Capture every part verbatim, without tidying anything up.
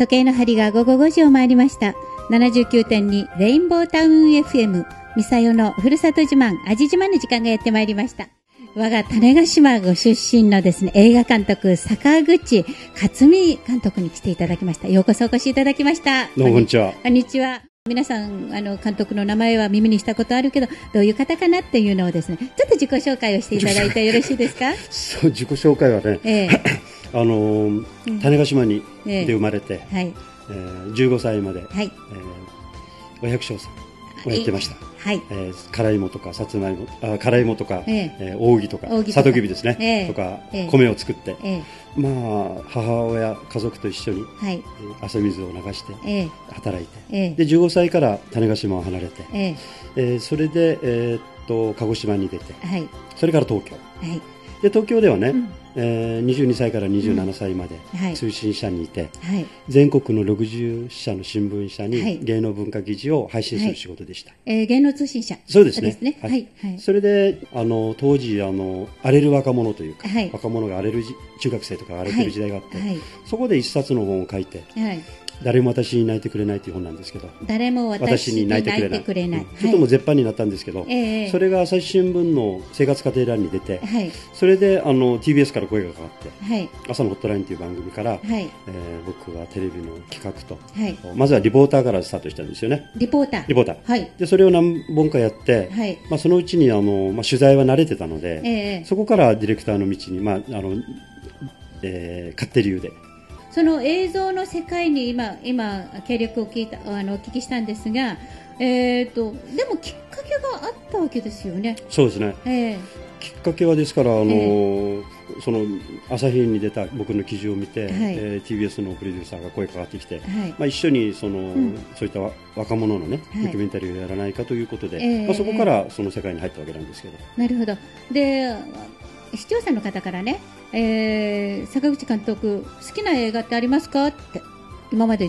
時計の針が午後ごじを回りました。 ななじゅうきゅうてんに レインボータウン エフエム ミサヨのふるさと自慢味自慢の時間がやってまいりました。我が種子島ご出身のですね、映画監督坂口克己監督に来ていただきました。ようこそお越しいただきました。どうもこんにちは。こんにちは。皆さんあの監督の名前は耳にしたことあるけど、どういう方かなっていうのをですね、ちょっと自己紹介をしていただいてよろしいですか。そう自己紹介はね、えー、あの種子島に、うん、で生まれて、えーはいえー、じゅうごさいまで、はいえー、お百姓さんをやってました。はいえー、辛いもとかさつまいもあ辛いもとか、えーえー、扇とか里きびですね、えー、とか、えー、米を作って、えー、まあ母親家族と一緒に、はい、汗水を流して、えー、働いて、えー、でじゅうごさいから種子島を離れて、えーえー、それで、えー、っと鹿児島に出て、はい、それから東京、はい、で東京ではね、うんえー、にじゅうにさいからにじゅうななさいまで通信社にいて、うんはい、全国のろくじゅっしゃの新聞社に芸能文化議事を配信する仕事でした、はいえー、芸能通信社そうです ね, ですね、はいはい、それであの当時あの荒れる若者というか、はい、若者が荒れる中学生とか荒れてる時代があって、はいはい、そこで一冊の本を書いて、はい、誰も私に泣いてくれないという本なんですけど、誰も私に泣いてくれない、うん、ちょっともう絶版になったんですけど、はい、それが朝日新聞の生活家庭欄に出て、はい、それであの ティービーエス から声がかかって、はい、朝のホットラインという番組から、はいえー、僕はテレビの企画と、はい、まずはリポーターからスタートしたんですよね。リポーター、リポーター、はい、でそれを何本かやって、はいまあ、そのうちにあの、まあ、取材は慣れてたので、えー、そこからディレクターの道に、まああのえー、勝手流でその映像の世界に今、今経歴を聞いたあのお聞きしたんですが、えー、とでもきっかけがあったわけですよね。そうですね、えーきっかけはですからあの、えー、その朝日に出た僕の記事を見て、はいえー、ティービーエス のプロデューサーが声かかってきて、はいまあ、一緒にその、うん、そういった若者の、ねはい、ドキュメンタリーをやらないかということで、えーまあ、そこからその世界に入ったわけなんですけど、えー、なるほど。で視聴者の方からね、えー、坂口監督好きな映画ってありますかって今まで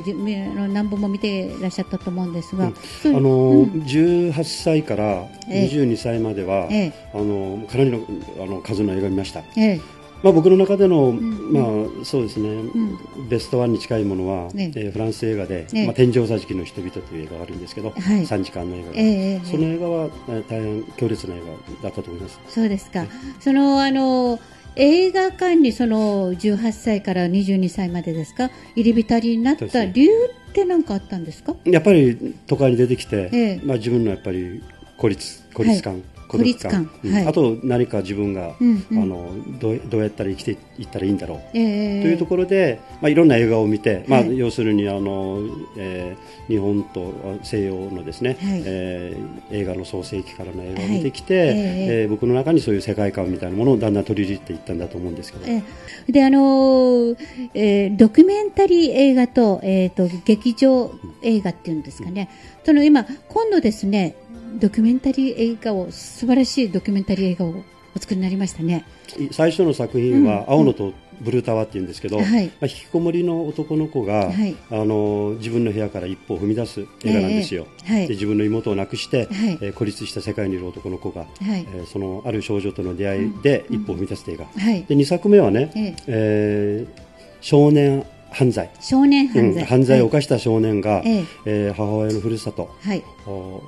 何本も見ていらっしゃったと思うんですが、うんあのうん、じゅうはっさいからにじゅうにさいまでは、ええ、あのかなりの、あの数の映画を見ました、ええまあ、僕の中での、うんまあそうですねうん、ベストワンに近いものは、ねえー、フランス映画で、ねまあ、天井桟敷の人々という映画があるんですけど、はい、さんじかんの映画で、ええ、その映画は、えー、大変強烈な映画だったと思います。そうですか、ね、そのあの映画館にそのじゅうはっさいからにじゅうにさいまでですか入り浸りになった理由って何かあったんですか。やっぱり都会に出てきて、ええまあ、自分のやっぱり孤立孤立感、はい、孤独感、孤立感、はい、あと何か自分が、うんうん、あのどう、どうやったら生きていったらいいんだろう、えー、というところで、まあ、いろんな映画を見て、まあはい、要するにあの、えー、日本と西洋のですね、はいえー、映画の創世期からの映画を見てきて、はいえーえー、僕の中にそういう世界観みたいなものをだんだん取り入れていったんだと思うんですけど、えーであのーえー、ドキュメンタリー映画 と,、えー、と劇場映画っていうんですかね、うん、その今今度ですねドキュメンタリー映画を素晴らしいドキュメンタリー映画をお作りになりましたね。最初の作品は青野とブルータワーっていうんですけど、うんうんはいまあ、引きこもりの男の子が、はい、あの自分の部屋から一歩を踏み出す映画なんですよ、えーはい、で自分の妹を亡くして、はいえー、孤立した世界にいる男の子が、はいえー、そのある少女との出会いで一歩を踏み出す映画、うんうんはい、でにさくめはね、えーえー、少年犯罪少年犯罪、うん、犯罪を犯した少年が、はいえー、母親のふるさと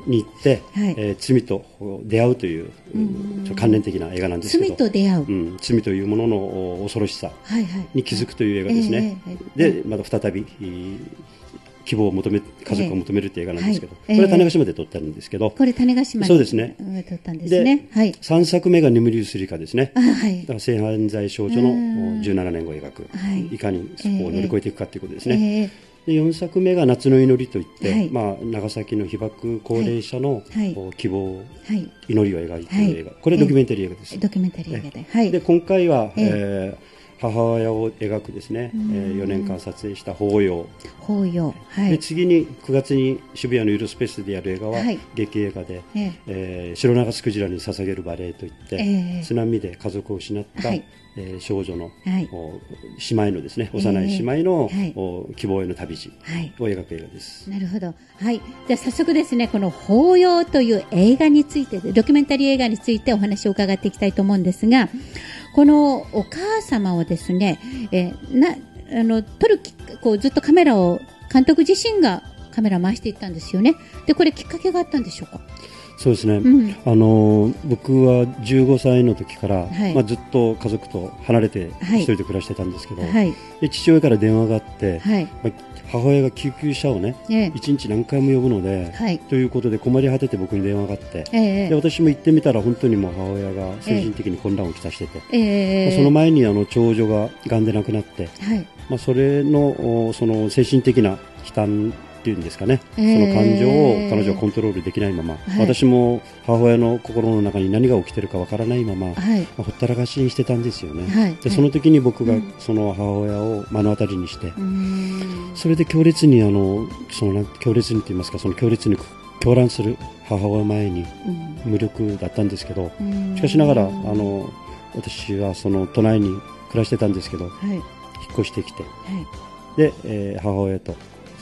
に行って、はいえー、罪と出会うという、うん、ちょっと関連的な映画なんですけど罪と出会う、うん、罪というものの恐ろしさに気づくという映画ですね、はいはいはい、でまた再び希望を求め家族を求めるという映画なんですけど、はい、これは種子島で撮ったんですけどこれ種子島でそうですね撮ったんですねで、はい、さんさくめが眠りうするイカですね、はい、だから性犯罪少女のじゅうななねんごを描く、はい、いかにそこを乗り越えていくかということですね、えー、でよんさくめが夏の祈りといって、はいまあ、長崎の被爆高齢者の、はいはい、希望、はい、祈りを描いている映画これはドキュメンタリー映画です、えー、ドキュメンタリー映画で、はい、で今回は、えーえー母親を描くですね、えー、よねんかん撮影した法要、法要、はい、で次にくがつに渋谷のゆるスペースでやる映画は劇映画で、はいええー、シロナガスクジラに捧げるバレエといって、えー、津波で家族を失った、はいえー、少女の、はい、姉妹のですね幼い姉妹の、えーはい、希望への旅路を描く映画です、はい、なるほど、はい、じゃあ早速ですねこの法要という映画についてドキュメンタリー映画についてお話を伺っていきたいと思うんですがこのお母様をですね、えー、なあの撮るきこうずっとカメラを監督自身がカメラ回していったんですよね。でこれきっかけがあったんでしょうか。そうですね、うん、あの僕はじゅうごさいの時から、はい、まあ、ずっと家族と離れて一人で暮らしてたんですけど、はい、で父親から電話があって、はい、まあ、母親が救急車をね、ええ、いちにち何回も呼ぶので、はい、ということで困り果てて僕に電話があって、ええ、で私も行ってみたら本当にもう母親が精神的に混乱をきたしてて、ええ、まあ、その前にあの長女ががんで亡くなって、はい、まあ、それの、その精神的な悲嘆っていうんですかね、えー、その感情を彼女はコントロールできないまま、はい、私も母親の心の中に何が起きてるかわからないまま、はい、まあ、ほったらかしにしてたんですよね、はい、でその時に僕がその母親を目の当たりにして、うん、それで強烈にあのその強烈にと言いますか、その強烈に狂乱する母親前に無力だったんですけど、うん、しかしながらあの私はその都内に暮らしてたんですけど、はい、引っ越してきて、はい、で、えー、母親と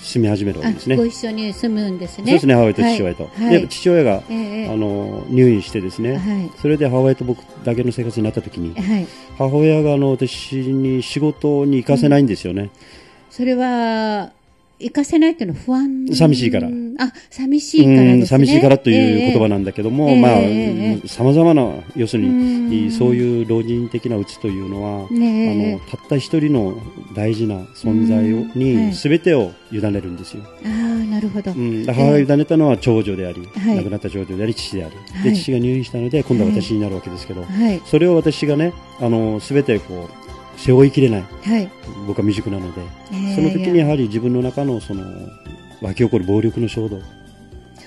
住み始めるわけですね。ご一緒に住むんですね。そうですね、母親と父親と、はい、で父親が、えー、あの入院してですね、はい、それで母親と僕だけの生活になった時に、はい、母親があの私に仕事に行かせないんですよね、うん、それは行かせないというのは不安、寂しいから、あ、寂しいからですね、うん、寂しいからという言葉なんだけども、えー、まあ、えー、様々な要するにそういう老人的な鬱というのは、ね、あのたった一人の大事な存在をに全てを委ねるんですよ、はい、あー、なるほど、うん、母が委ねたのは長女であり、はい、亡くなった長女であり父であり、はい、で父が入院したので今度は私になるわけですけど、はい、それを私がね、あの全てこう背負いきれない、はい、僕は未熟なので、えー、その時にやはり自分の中のその湧き起こる暴力の衝動、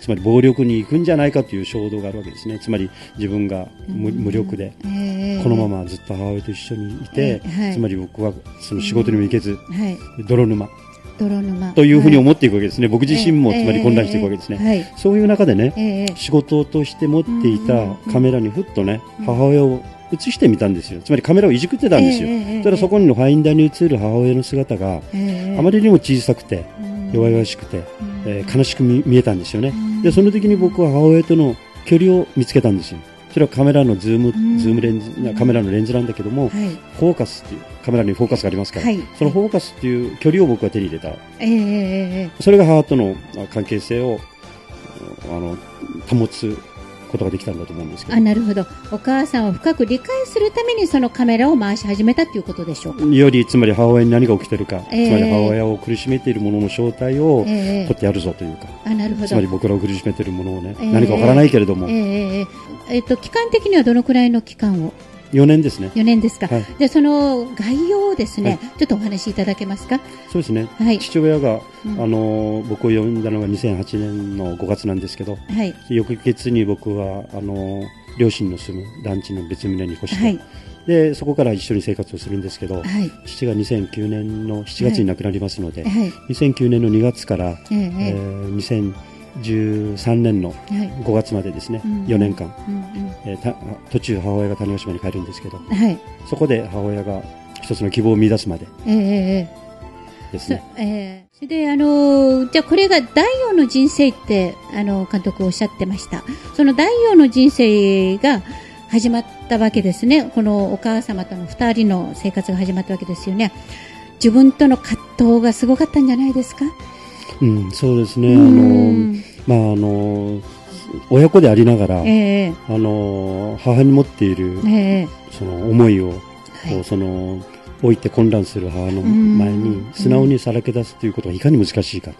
つまり暴力に行くんじゃないかという衝動があるわけですね。つまり自分が 無, 無力で、えー、このままずっと母親と一緒にいて、えーはい、つまり僕はその仕事にも行けず、うん、はい、泥沼泥沼というふうに思っていくわけですね、はい、僕自身もつまり混乱していくわけですね、えーえーはい、そういう中でね、えー、仕事として持っていたカメラにふっとね、うん、母親を映してみたんですよ。つまりカメラをいじくってたんですよ、えーえー、ただそこにのファインダーに映る母親の姿が、えー、あまりにも小さくて、うん、弱々しくて、うん、えー、悲しく 見, 見えたんですよね、うん、でその時に僕は母親との距離を見つけたんですよ。それはカメラのズーム、うん、ズームレンズ、カメラのレンズなんだけども、はい、フォーカスっていうカメラにフォーカスがありますから、はい、そのフォーカスっていう距離を僕は手に入れた、えー、それが母との関係性をあの保つことができたんだと思うんですけど。あ、なるほど。お母さんを深く理解するためにそのカメラを回し始めたということでしょうか。よりつまり母親に何が起きているか、えー、つまり母親を苦しめているものの正体を撮ってやるぞというか、えー、あ、なるほど。つまり僕らを苦しめているものをね、えー、何かわからないけれども、えーえーえー、と期間的にはどのくらいの期間を。よねんですね。よねんですか、はい、でその概要をですね、はい、ちょっとお話しいただけますか。そうですね、はい、父親が、うん、あの僕を呼んだのがにせんはちねんのごがつなんですけど、はい、翌月に僕はあの両親の住む団地の別棟に越して、はい、でそこから一緒に生活をするんですけど、はい、父がにせんきゅうねんのしちがつに亡くなりますので、はいはい、にせんきゅうねんのにがつから、はい、えー、にせんじゅうさんねんのごがつまでですね、はい、よねんかん、うんうんうん、えー、た途中母親が種子島に帰るんですけど、はい、そこで母親が一つの希望を見出すまでですね、えーえー、それであのー、じゃあこれが第四の人生ってあの監督おっしゃってました。その第四の人生が始まったわけですね。このお母様との二人の生活が始まったわけですよね。自分との葛藤がすごかったんじゃないですか。うん、そうですね、あの、まああの親子でありながら、えー、あの母に持っている、えー、その思いを、はい、その老いて混乱する母の前に素直にさらけ出すということがいかに難しいか、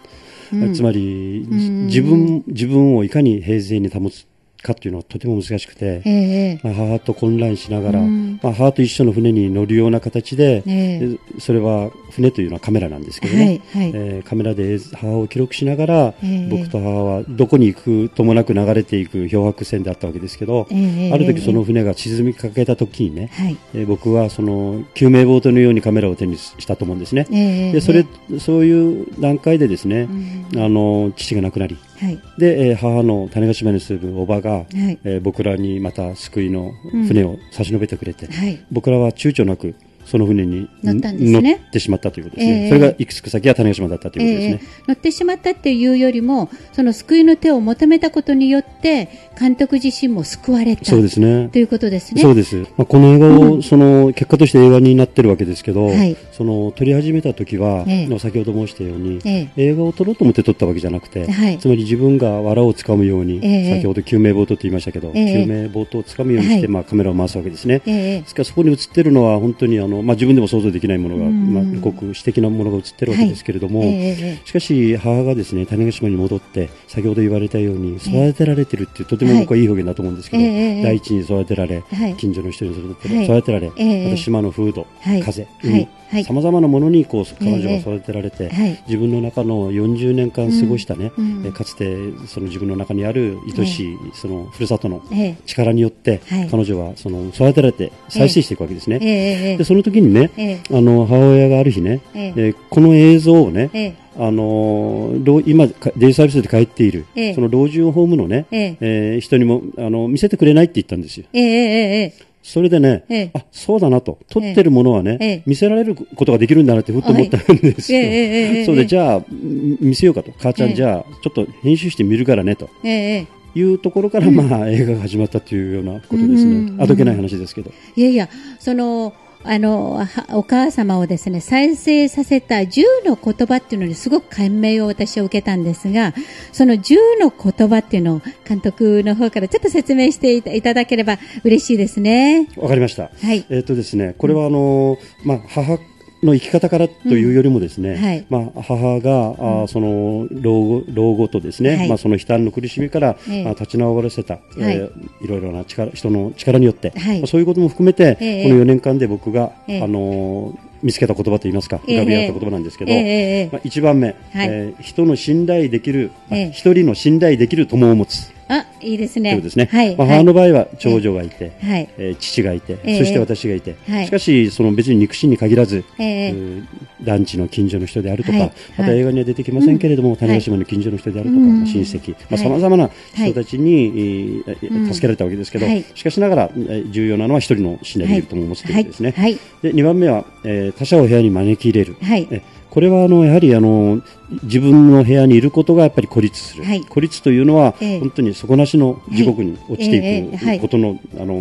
うん、つまり、うん、自分、自分をいかに平静に保つかというのはとても難しくて、えーまあ、母と混乱しながら、うんまあ、母と一緒の船に乗るような形で、えー、それは船というのはカメラなんですけどね、はいはい、えー、カメラで母を記録しながら、えー、僕と母はどこに行くともなく流れていく漂白船であったわけですけど、えー、ある時その船が沈みかけた時にね、はいえー、僕はその救命ボートのようにカメラを手にしたと思うんですね、えー、でそれ、えー、そういう段階でですね、うん、あの父が亡くなり、はい、で、えー、母の種子島に住むおばが、はいえー、僕らにまた救いの船を差し伸べてくれて、うんはい、僕らは躊躇なくその船に乗ったんです、ね、乗ってしまったということですね、えー、それが行き着く先は種子島だったということですね、えー、乗ってしまったっていうよりもその救いの手を求めたことによって監督自身も救われた、そうですね、ということですね。そうです、まあ、この映画を、うん、その結果として映画になってるわけですけど、はい、その撮り始めた時は、えー、先ほど申したように、えー、映画を撮ろうと思って撮ったわけじゃなくて、はい、つまり自分が藁をつかむように、えー、先ほど救命ボートと言いましたけど、えー、救命ボートをつかむようにして、はい、まあ、カメラを回すわけですね、えー、ですからそこに映ってるのは本当にあのまあ、自分でも想像できないものが、まあ、ごく私的なものが映ってるわけですけれども、はい、えー、しかし母がですね種子島に戻って先ほど言われたように育てられてるっていう、えー、とても僕はいい表現だと思うんですけど、えー、第一に育てられ、はい、近所の人に育てられ、はい、育てられ、えー、また島の風土、はい、風、海、さまざまなものにこう彼女が育てられて、えーはい、自分の中のよんじゅうねんかん過ごしたね、うんうん、かつてその自分の中にある愛しい、えー、そのふるさとの力によって、えー、彼女はその育てられて再生していくわけですね、えー、でその時にね、えー、あの母親がある日ね、えーえー、この映像をね、えーあの今デイサービスで帰っている、えー、その老人ホームのね、えーえー、人にもあの見せてくれないって言ったんですよ、えーえーそれでね、ええ、あ、そうだなと、撮ってるものはね、ええ、見せられることができるんだなってふっと思ったんですよ、はい、ええ、それでじゃあ見せようかと、母ちゃん、ええ、じゃあちょっと編集してみるからねと、ええ、いうところから、まあ、うん、映画が始まったというようなことですね、うん、あどけない話ですけど、いやいや、そのあのお母様をですね再生させたじゅうの言葉っていうのにすごく感銘を私は受けたんですが、そのじゅうの言葉っていうのを監督の方からちょっと説明していただければ嬉しいですね。わかりました、はい、えーとですね、これはあの、うん、まあ、母の生き方からというよりもですね、うん、はい、まあ、母が、うん、その老後、老後とですね、はい、まあ、その悲嘆の苦しみから、えー、立ち直らせた、はい、えー、いろいろな力人の力によって、はい、まあ、そういうことも含めて、えー、このよねんかんで僕が、えーあのー、見つけた言葉といいますか、浮かび合った言葉なんですけど、えーえーまあ、いちばんめ、はい、えー、人の信頼できる、えー、一人の信頼できる友を持つ、あ、いいですね。そうですね。はい。まあ、母の場合は長女がいて、はい、えー、父がいて、えー、そして私がいて、はい、しかしその別に肉親に限らず、えー、団地の近所の人であるとか、はい、また映画には出てきませんけれども、うん、種子島の近所の人であるとか、はい、親戚、さまざ、あ、まな人たちに、はい、えー、助けられたわけですけど、はい、しかしながら、えー、重要なのは一人の信頼できる友を持つということですね。はいはい、でにばんめは、えー、他者を部屋に招き入れる。はい、えーこれはあのやはりあの自分の部屋にいることがやっぱり孤立する、はい、孤立というのは本当に底なしの地獄に落ちていくことの、あの、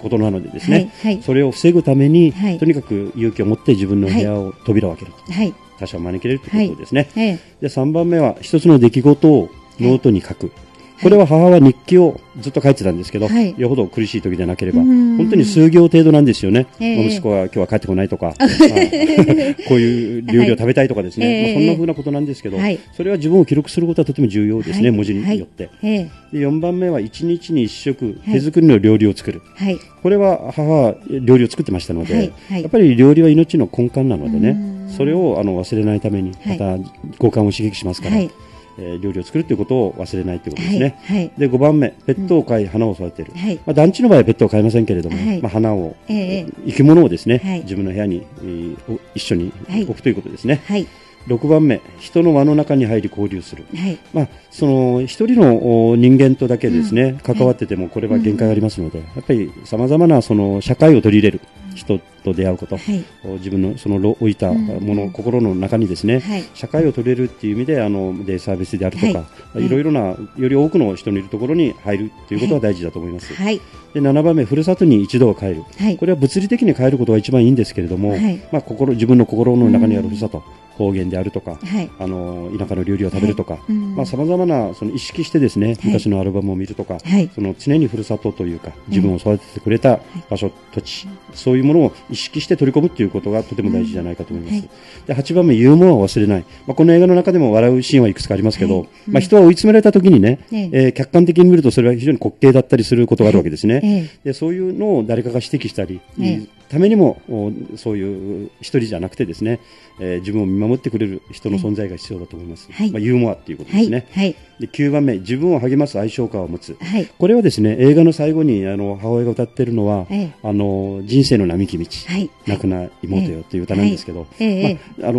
ことなのでですね、はいはい、それを防ぐために、はい、とにかく勇気を持って自分の部屋を扉を開けると、はい、他者を招き入れるということですね、はいはい、でさんばんめは一つの出来事をノートに書く、はい、これは母は日記をずっと書いてたんですけど、はい、よほど苦しい時でなければ本当に数行程度なんですよね、えー、息子が今日は帰ってこないとか、まあ、こういう料理を食べたいとかですね、はい、まあ、そんな風なことなんですけど、はい、それは自分を記録することはとても重要ですね、はい、文字によって、はい、でよんばんめはいちにちにいっしょく手作りの料理を作る、はい、これは母は料理を作ってましたので、はいはい、やっぱり料理は命の根幹なのでね、それをあの忘れないためにまた五感を刺激しますから、はい、料理を作るということを忘れないということですね、はいはい、でごばんめペットを飼い、うん、花を育てる、はい、まあ、団地の場合はペットを飼いませんけれども、はい、まあ、花を、えー、生き物をですね、はい、自分の部屋に、えー、一緒に置くということですね、はい、ろくばんめ人の輪の中に入り交流する、はい、まあ、その一人の人間とだけですね、うん、関わっててもこれは限界がありますので、うん、やっぱりさまざまなその社会を取り入れる、人と出会うこと、はい、自分のその老いたもの、うん、心の中にですね、はい、社会を取り入れるっていう意味であのデイサービスであるとか、はい、いろいろなより多くの人のいるところに入るということは大事だと思います、はい、でななばんめふるさとに一度は帰る、はい、これは物理的に帰ることが一番いいんですけれども、はい、まあ、心自分の心の中にあるふるさと、うん、方言であるとか、はい、あの田舎の料理を食べるとか、はい、まあ、様々なその意識してですね、はい、昔のアルバムを見るとか、はい、その常にふるさとというか自分を育ててくれた場所、はい、土地、そういうものを意識して取り込むということがとても大事じゃないかと思います、はい、ではちばんめユーモアを忘れない、まあ、この映画の中でも笑うシーンはいくつかありますけど、はい、まあ、人は追い詰められた時にね、はい、えー、客観的に見るとそれは非常に滑稽だったりすることがあるわけですね、はい、でそういうのを誰かが指摘したり、はい、ためにもそういう一人じゃなくてですね、えー、自分を見守ってくれる人の存在が必要だと思います、はい、まあ、ユーモアということですね、はいはい、できゅうばんめ、自分を励ます愛称歌を持つ、はい、これはですね、映画の最後にあの母親が歌っているのは、ええ、あの人生の並木道、はい、亡くな妹よという歌なんですけど、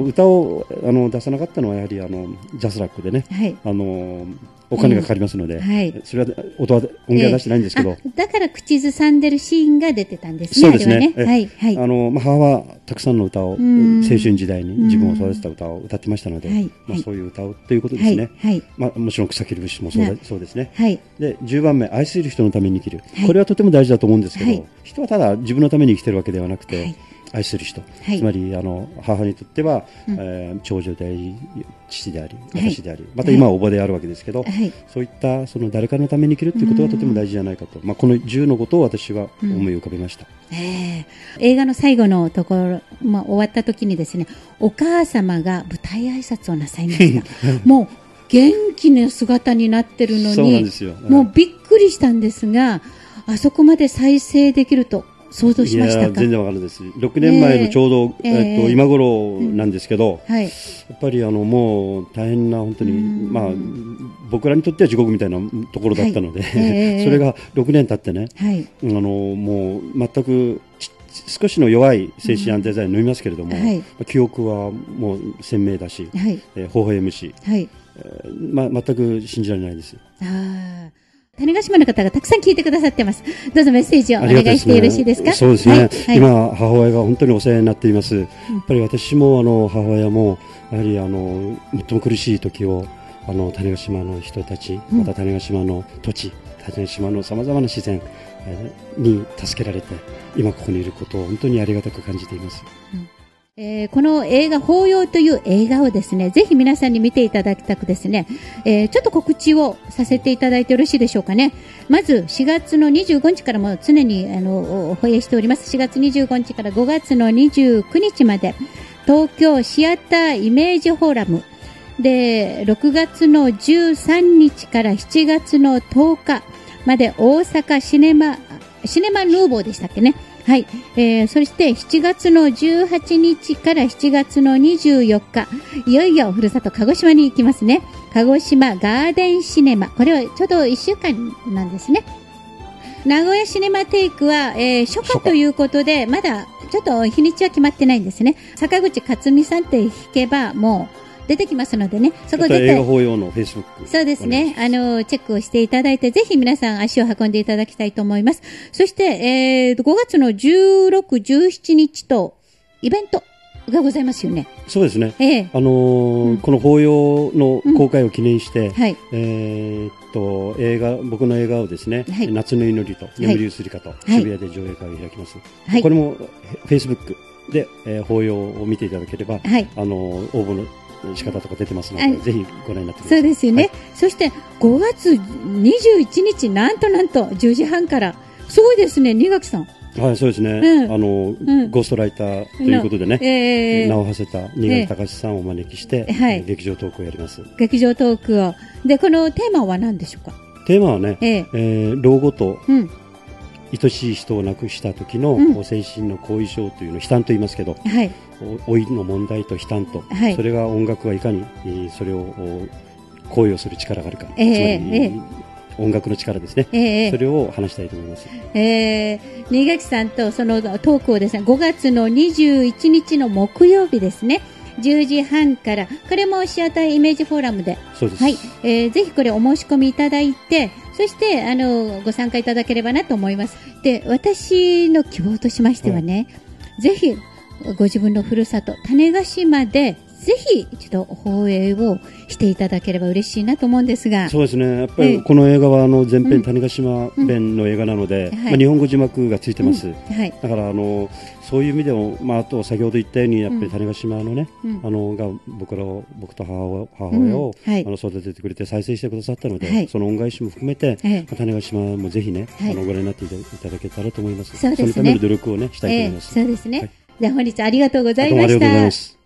歌をあの出さなかったのはやはりあのジャスラックでね、はい、あのお金がかかりますので、うん、はい、それは音は音源は出してないんですけど、えー、だから口ずさんでるシーンが出てたんですね。そうですね。母はたくさんの歌を青春時代に自分を育てた歌を歌ってましたので、まあ、そういう歌をということですね、はいはい、まあ、もちろん草切る節もそうだ、そうですね、はい、でじゅうばんめ、愛する人のために生きる、はい、これはとても大事だと思うんですけど、はい、人はただ自分のために生きてるわけではなくて、はい、愛する人、はい、つまりあの母にとっては、うん、えー、長女であり父であり私であり、はい、また今はおばであるわけですけど、はい、そういったその誰かのために生きるということはとても大事じゃないかと、まあ、このじゅうのことを私は思い浮かべました、うん、えー、映画の最後のところ、まあ、終わった時にですね、お母様が舞台挨拶をなさいましたもう元気な姿になってるのに、そうなんですよ、はい、もうびっくりしたんですが、あそこまで再生できると想像しましたか？いや、全然わかるんです。ろくねんまえのちょうど、えーえー、えっと今頃なんですけど、うん、はい、やっぱりあのもう大変な本当に、まあ、僕らにとっては地獄みたいなところだったので、はい、えー、それがろくねん経ってね、はい、あのもう全く少しの弱い精神安定剤を飲みますけれども、うん、はい、記憶はもう鮮明だし、はい、えー、微笑むし、はい、えーま、全く信じられないです。ああ、種子島の方がたくさん聞いてくださってます。どうぞメッセージをお願いしてよろしいですか？そうですね、はい、今母親が本当にお世話になっています、うん、やっぱり私もあの母親もやはりあの最も苦しい時をあの種子島の人たち、また種子島の土地、うん、種子島のさまざまな自然に助けられて今ここにいることを本当にありがたく感じています、うん、えー、この映画抱擁という映画をですね、ぜひ皆さんに見ていただきたくですね、えー、ちょっと告知をさせていただいてよろしいでしょうかね。まずしがつのにじゅうごにちからも常にあの放映しております。しがつにじゅうごにちからごがつのにじゅうくにちまで東京シアターイメージフォーラムで、ろくがつのじゅうさんにちからしちがつのとおかまで大阪シネマシネマヌーボーでしたっけね、はい、えー、そしてしちがつのじゅうはちにちからしちがつのにじゅうよっか、いよいよふるさと鹿児島に行きますね。鹿児島ガーデンシネマ、これはちょうどいっしゅうかんなんですね。名古屋シネマテイクは、えー、初夏ということでまだちょっと日にちは決まってないんですね。坂口克美さんって弾けばもう出てきますのでね、そこで映画抱擁のフェイスブック、そうですね、あのチェックをしていただいて、ぜひ皆さん足を運んでいただきたいと思います。そして、えー、ごがつのじゅうろく、じゅうしちにちとイベントがございますよね。そうですね、えーあのーうん、この抱擁の公開を記念して、うん、はい、えーと映画、僕の映画をですね、はい、夏の祈りと眠りゆすりかと、はい、渋谷で上映会を開きます、はい、これもフェイスブックで、えー、抱擁を見ていただければ、はい、あの応募の仕方とか出てますので、はい、ぜひご覧になってください。そうですよね、はい、そしてごがつにじゅういちにち、なんとなんとじゅうじはんから、すごいですね、新垣さん、はい、そうですね、うん、あの、うん、ゴーストライターということでね、えー、名を馳せた新垣隆さんをお招きして、えーはい、劇場トークをやります。劇場トークをで、このテーマは何でしょうか？テーマはね、えーえー、老後と、うん、愛しい人を亡くした時の、うん、精神の後遺症というのを悲嘆と言いますけど、はい、老いの問題と悲嘆と、はい、それが音楽はいかに、えー、それを行為をする力があるか、えー、つまり、えー、音楽の力ですね、えー、それを話したいと思います、えー、新垣さんとそのトークをですね、ごがつのにじゅういちにちの木曜日ですね、じゅうじはんから、これもシアターイメージフォーラムで、そうです、はい、えー、ぜひこれお申し込みいただいて、そしてあのご参加いただければなと思います。で、私の希望としましてはね、はい、ぜひご自分のふるさと種子島でぜひちょっと放映をしていただければ嬉しいなと思うんですが。そうですね、やっぱりこの映画はあの前編種子島弁の映画なので、うんうん、まあ、日本語字幕がついてます、うん、はい、だからあのそういう意味でも、まあ、あと先ほど言ったようにやっぱり種子島のね、うん、あのが 僕, らを僕と母 親, 母親を、うん、はい、あの育ててくれて再生してくださったので、はい、その恩返しも含めて、はい、種子島もぜひね、はい、あのご覧になっていただけたらと思います。 そ, うです、ね、そのための努力をねしたいと思います、えー、そうですね、はい、では本日ありがとうございました。どうもありがとうございます。